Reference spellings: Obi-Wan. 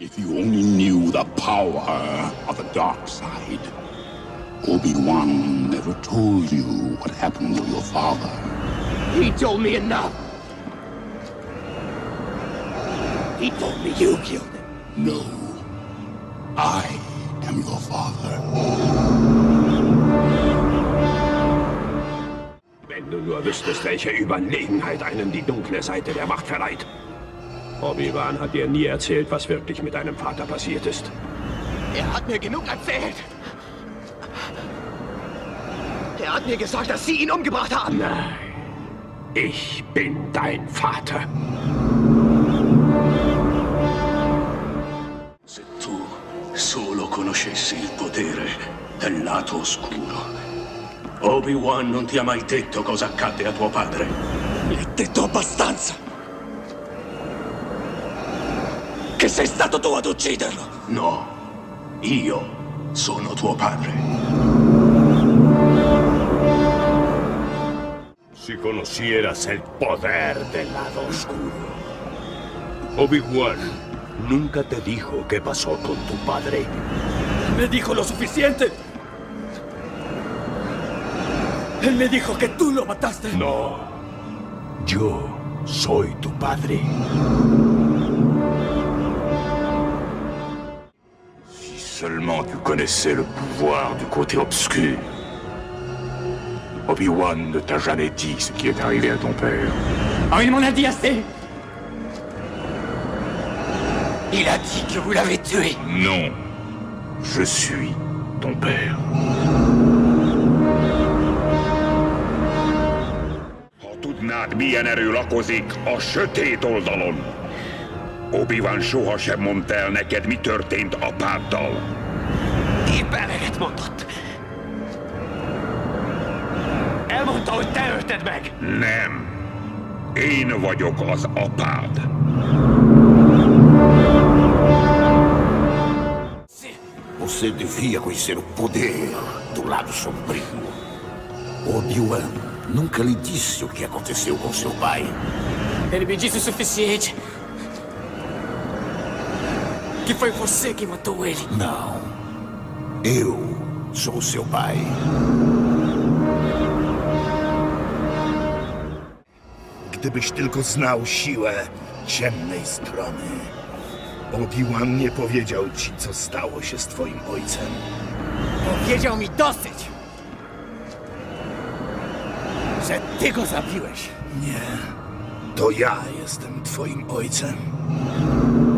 If you only knew the power of the dark side. Obi-Wan never told you what happened to your father. He told me enough. He told me you killed him. No, I am your father. Wenn du nur wüsstest, welche Überlegenheit einem die dunkle Seite der Macht verleiht. Obi-Wan hat dir nie erzählt, was wirklich mit deinem Vater passiert ist. Er hat mir genug erzählt. Er hat mir gesagt, dass Sie ihn umgebracht haben. Nein, ich bin dein Vater. Se tu solo conoscessi il potere del lato oscuro. Obi-Wan non ti ha mai detto cosa accadde a tuo padre. Mi ha detto abbastanza. Che sei stato tu ad ucciderlo. No, io sono tuo padre. Si conocieras el poder del lado oscuro. Obi-Wan nunca te dijo qué pasó con tu padre. Me dijo lo suficiente. Él me dijo que tú lo mataste. No, yo soy tu padre. Si seulement tu connaissais le pouvoir du côté obscur. Obi-Wan ne t'a jamais dit ce qui est arrivé à ton père. Oh, il m'en a dit assez. Il a dit que vous l'avez tué. Non. Je suis ton père. Ha tudnád, milyen erő lakozik a sötét oldalon. Obi-Wan sohasem mondta el neked, mi történt apáddal. Épp eleget mondott. Elmondta, hogy te ölted meg! Nem! Én vagyok az apád! Você devia conhecer o poder do lado sombrio. Obi-Wan nunca lhe disse o que aconteceu com seu pai. Ele me disse o suficiente. Que foi você que matou ele. Não. Eu sou seu pai. Gdybyś tylko znał siłę ciemnej strony. Obi-Wan nie powiedział ci, co stało się z twoim ojcem. Powiedział mi dosyć! Że ty go zabiłeś! Nie, to ja jestem twoim ojcem.